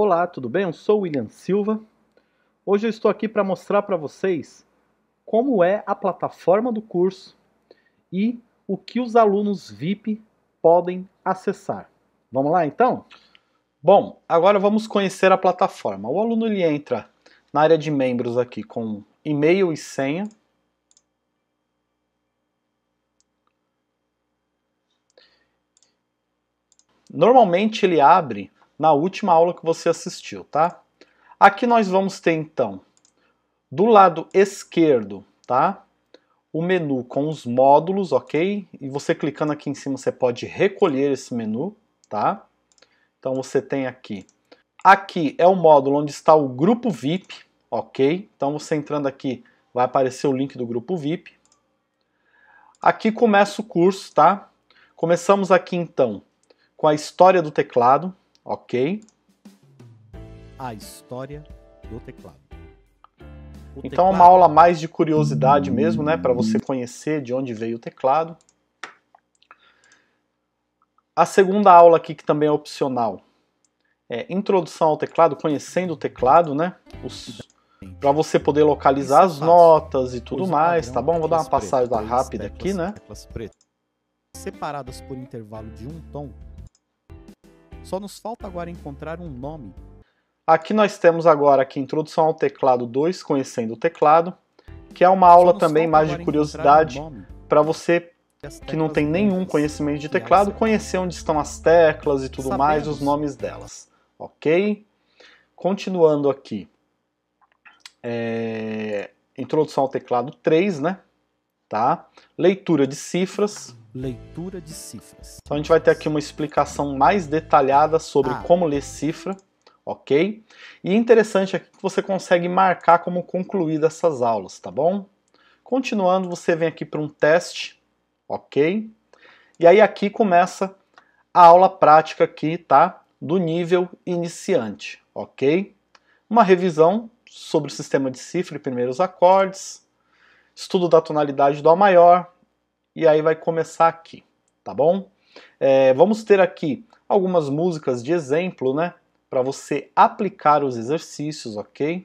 Olá, tudo bem? Eu sou o William Silva. Hoje eu estou aqui para mostrar para vocês como é a plataforma do curso e o que os alunos VIP podem acessar. Vamos lá, então? Bom, agora vamos conhecer a plataforma. O aluno ele entra na área de membros aqui com e-mail e senha. Normalmente ele abre na última aula que você assistiu, tá? Aqui nós vamos ter, então, do lado esquerdo, tá? O menu com os módulos, ok? E você clicando aqui em cima, você pode recolher esse menu, tá? Então você tem aqui. Aqui é o módulo onde está o grupo VIP, ok? Então você entrando aqui, vai aparecer o link do grupo VIP. Aqui começa o curso, tá? Começamos aqui, então, com a história do teclado, ok? A história do teclado. Então é uma aula mais de curiosidade mesmo, né? Para você conhecer de onde veio o teclado. A segunda aula aqui, que também é opcional, é Introdução ao Teclado, conhecendo o teclado, né? Para você poder localizar as notas e tudo mais, tá bom? Vou dar uma passagem rápida aqui, né? Teclas pretas, separadas por intervalo de um tom. Só nos falta agora encontrar um nome. Aqui nós temos agora aqui Introdução ao Teclado 2, Conhecendo o Teclado, que é uma aula também mais de curiosidade para você que não tem nenhum conhecimento de teclado, conhecer onde estão as teclas e tudo mais, os nomes delas. Ok? Continuando aqui. Introdução ao Teclado 3, né? Tá? Leitura de cifras. Leitura de cifras. Então a gente vai ter aqui uma explicação mais detalhada sobre como ler cifra, ok? E interessante aqui que você consegue marcar como concluída essas aulas, tá bom? Continuando, você vem aqui para um teste, ok? E aí aqui começa a aula prática aqui, tá? Do nível iniciante, ok? Uma revisão sobre o sistema de cifra e primeiros acordes, estudo da tonalidade Dó maior, e aí vai começar aqui, tá bom? Vamos ter aqui algumas músicas de exemplo, né? Para você aplicar os exercícios, ok?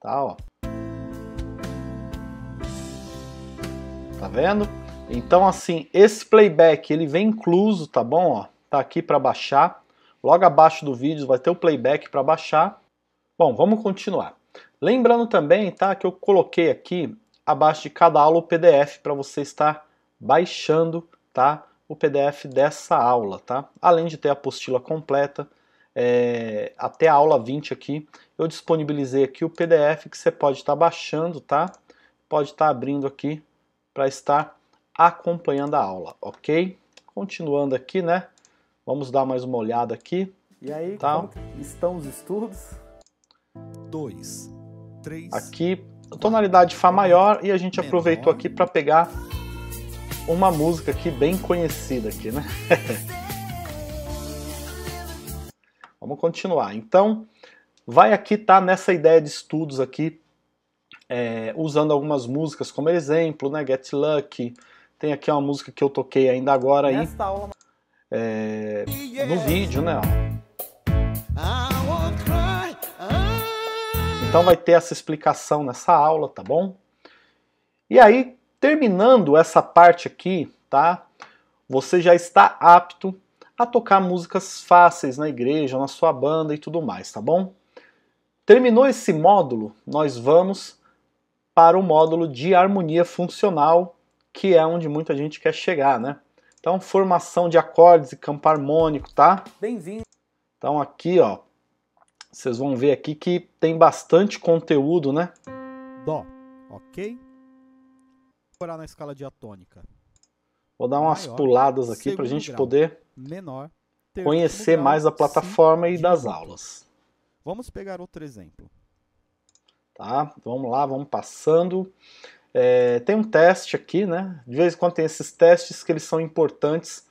Tá, ó. Tá vendo? Então, assim, esse playback, ele vem incluso, tá bom? Ó, tá aqui para baixar. Logo abaixo do vídeo vai ter o playback para baixar. Bom, vamos continuar. Lembrando também, tá, que eu coloquei aqui abaixo de cada aula o PDF para você estar baixando, tá? O PDF dessa aula, tá? Além de ter a apostila completa, até a aula 20 aqui, eu disponibilizei aqui o PDF que você pode estar baixando, tá? Pode estar abrindo aqui para estar acompanhando a aula, ok? Continuando aqui, né? Vamos dar mais uma olhada aqui. E aí, tá? Como estão os estudos? 2, 3... Aqui, tonalidade Fá maior, e a gente aproveitou aqui para pegar uma música aqui bem conhecida aqui, né? Vamos continuar. Então, vai aqui, tá, nessa ideia de estudos aqui, usando algumas músicas como exemplo, né? Get Lucky. Tem aqui uma música que eu toquei ainda agora aí, no vídeo, né? Ó. Então vai ter essa explicação nessa aula, tá bom? E aí, terminando essa parte aqui, tá? Você já está apto a tocar músicas fáceis na igreja, na sua banda e tudo mais, tá bom? Terminou esse módulo, nós vamos para o módulo de harmonia funcional, que é onde muita gente quer chegar, né? Então, formação de acordes e campo harmônico, tá? Bem-vindo! Então aqui, ó. Vocês vão ver aqui que tem bastante conteúdo, né? Dó, ok? Vou olhar na escala diatônica. Vou dar umas puladas aqui para a gente poder conhecer mais a plataforma e das aulas. Vamos pegar outro exemplo. Tá, vamos lá, vamos passando. Tem um teste aqui, né? De vez em quando tem esses testes que eles são importantes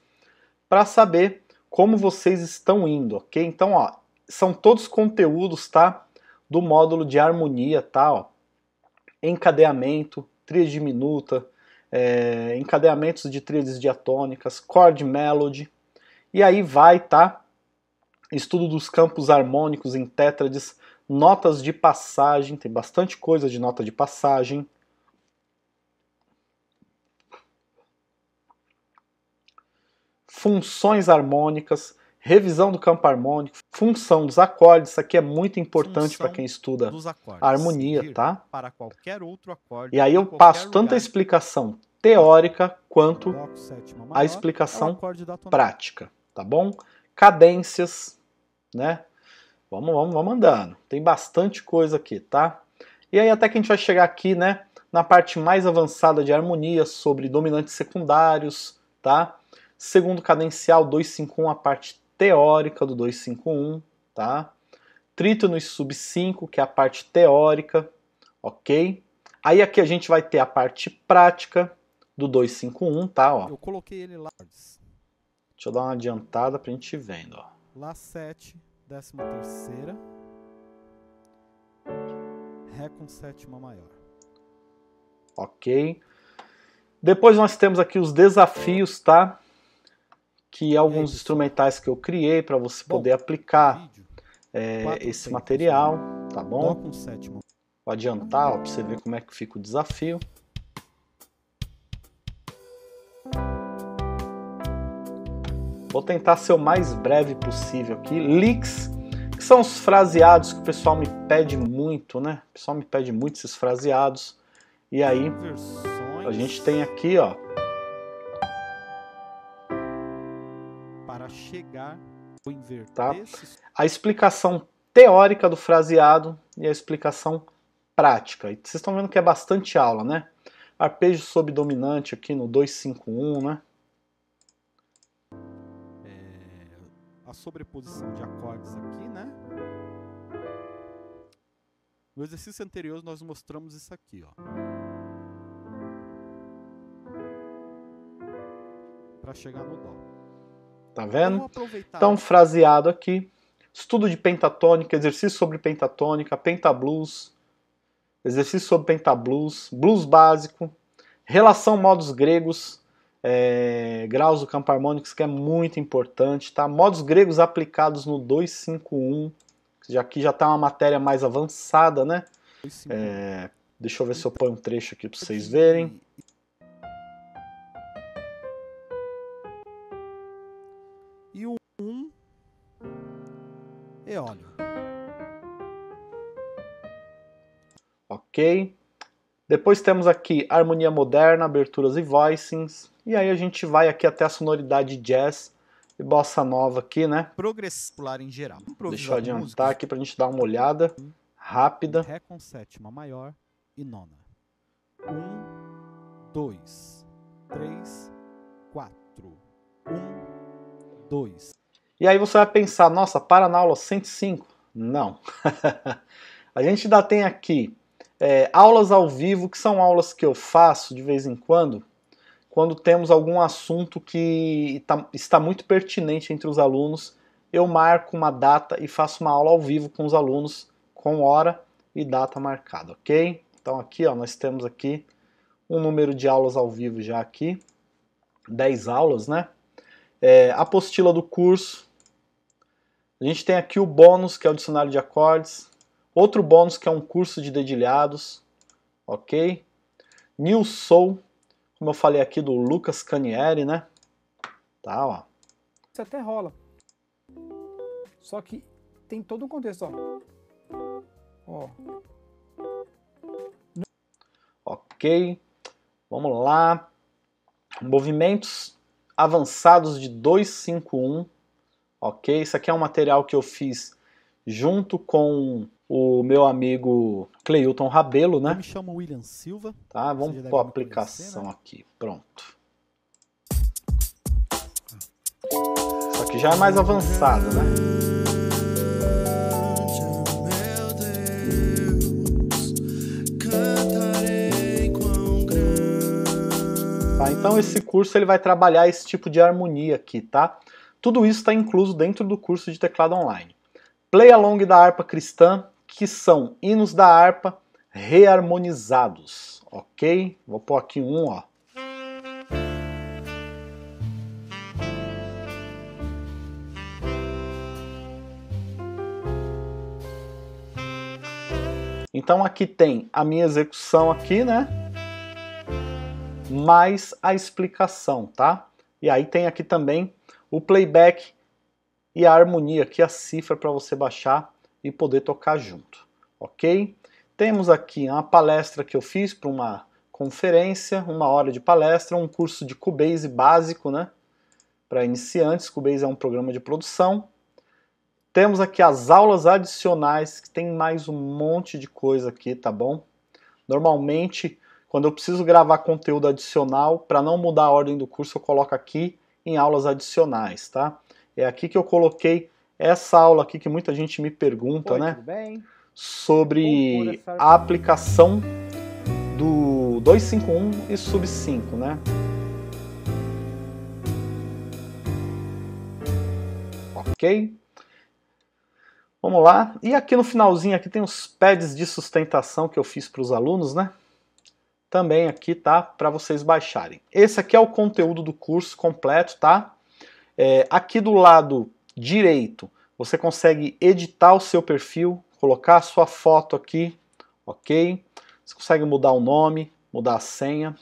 para saber como vocês estão indo, ok? Então, ó. São todos conteúdos, tá? Do módulo de harmonia, tá? Ó. Encadeamento, tríade diminuta, encadeamentos de tríades diatônicas, chord melody. E aí vai, tá? estudo dos campos harmônicos em tétrades, notas de passagem, tem bastante coisa de nota de passagem. Funções harmônicas, revisão do campo harmônico, função dos acordes, isso aqui é muito importante para quem estuda a harmonia, tá? Para qualquer outro acorde, e aí eu passo tanto a explicação teórica quanto a explicação prática, tá bom? Cadências, né? Vamos andando. Tem bastante coisa aqui, tá? E aí até que a gente vai chegar aqui, né? Na parte mais avançada de harmonia, sobre dominantes secundários, tá? Segundo cadencial, 251, a parte teórica do 251, tá? Trítono e sub 5, que é a parte teórica, ok? Aí aqui a gente vai ter a parte prática do 251, tá? Ó. Eu coloquei ele lá. Deixa eu dar uma adiantada pra gente ir vendo, ó. Lá 7, 13ª, Ré com sétima maior. Ok. Depois nós temos aqui os desafios, tá? Que alguns instrumentais que eu criei para você poder aplicar esse material, tá bom? Vou adiantar para você ver como é que fica o desafio. Vou tentar ser o mais breve possível aqui. Licks, que são os fraseados que o pessoal me pede muito, né? O pessoal me pede muito esses fraseados. E aí, a gente tem aqui, ó. Para chegar, vou inverter, tá? A explicação teórica do fraseado e a explicação prática. E vocês estão vendo que é bastante aula, né? Arpejo sob dominante aqui no 251, né? Sobreposição de acordes aqui, né? No exercício anterior nós mostramos isso aqui, ó. Para chegar no dó. Tá vendo? Então, fraseado aqui, estudo de pentatônica, exercício sobre pentatônica, pentablues, exercício sobre pentablues, blues básico, relação modos gregos, graus do campo harmônico, que é muito importante, tá? Modos gregos aplicados no 251, que aqui já tá uma matéria mais avançada, né? Deixa eu ver se eu ponho um trecho aqui para vocês verem. E o 1 é eólio. Ok. Depois temos aqui harmonia moderna, aberturas e voicings. E aí a gente vai aqui até a sonoridade jazz e bossa nova aqui, né? Progressivo em geral. Deixa eu adiantar aqui pra gente dar uma olhada rápida. Ré com sétima maior e nona. 1, 2, 3, 4. 1, 2. E aí você vai pensar, nossa, para na aula 105? Não. A gente ainda tem aqui aulas ao vivo, que são aulas que eu faço de vez em quando, quando temos algum assunto que está muito pertinente entre os alunos, eu marco uma data e faço uma aula ao vivo com os alunos, com hora e data marcada, ok? Então aqui, ó, nós temos aqui um número de aulas ao vivo já aqui, 10 aulas, né? Apostila do curso, a gente tem aqui o bônus, que é o dicionário de acordes, outro bônus que é um curso de dedilhados, ok? New Soul, como eu falei aqui do Lucas Caneleiro, né? Tá, ó. Isso até rola. Só que tem todo um contexto, ó. Ó. Ok. Vamos lá. Movimentos avançados de 251, ok? Isso aqui é um material que eu fiz junto com o meu amigo Cleilton Rabelo, né? Eu me chamo William Silva. Tá, vamos pôr a aplicação aqui. Pronto. Isso aqui já é mais avançado, né? Tá, então esse curso ele vai trabalhar esse tipo de harmonia aqui, tá? Tudo isso está incluso dentro do curso de teclado online. Play along da harpa cristã, que são hinos da harpa reharmonizados, ok? Vou pôr aqui um, ó. Então aqui tem a minha execução aqui, né? Mais a explicação, tá? E aí tem aqui também o playback e a harmonia aqui, a cifra para você baixar e poder tocar junto, ok? Temos aqui uma palestra que eu fiz para uma conferência, 1 hora de palestra, um curso de Cubase básico, né? Para iniciantes, Cubase é um programa de produção. Temos aqui as aulas adicionais, que tem mais um monte de coisa aqui, tá bom? Normalmente, quando eu preciso gravar conteúdo adicional, para não mudar a ordem do curso, eu coloco aqui em aulas adicionais, tá? É aqui que eu coloquei essa aula aqui, que muita gente me pergunta, né? Tudo bem? Sobre a aplicação do 251 e Sub 5, né? Ok? Vamos lá, e aqui no finalzinho aqui tem os pads de sustentação que eu fiz para os alunos, né? Também aqui tá para vocês baixarem. Esse aqui é o conteúdo do curso completo, tá? Aqui do lado direito você consegue editar o seu perfil, colocar a sua foto aqui, ok? Você consegue mudar o nome, mudar a senha,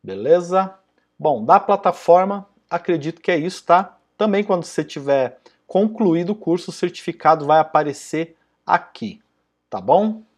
beleza? Bom, da plataforma acredito que é isso, tá? Também quando você tiver concluído o curso, o certificado vai aparecer aqui, tá bom?